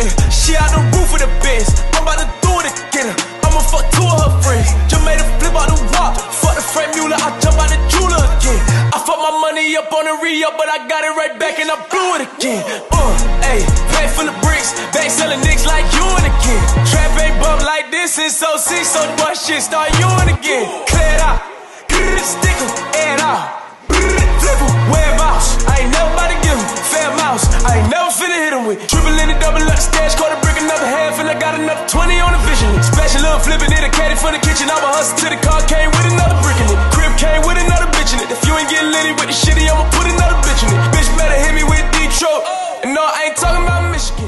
yeah. She out the roof of the Benz, I'm about to do it again. I'ma fuck two of her friends, just made a flip out the wop. Fuck the Frank Mueller, I jump out the jeweler again. I fuck my money up on the re-up, but I got it right back and I blew it again. Ayy, bag full of bricks, back selling nicks like you and a kid. Trap ain't bump like this, it's so sick, so my shit start you and again. Clear it out, grrr, stick em, air it out. I ain't never finna hit him with triple in the double up stash, caught a brick another half, and I got another 20 on the vision. Special up flipping it, a caddy from the kitchen. I was hustle till the car came with another brick in it. Crib came with another bitch in it. If you ain't getting litty with the shitty, I'ma put another bitch in it. Bitch better hit me with Detroit, and no, I ain't talking about Michigan.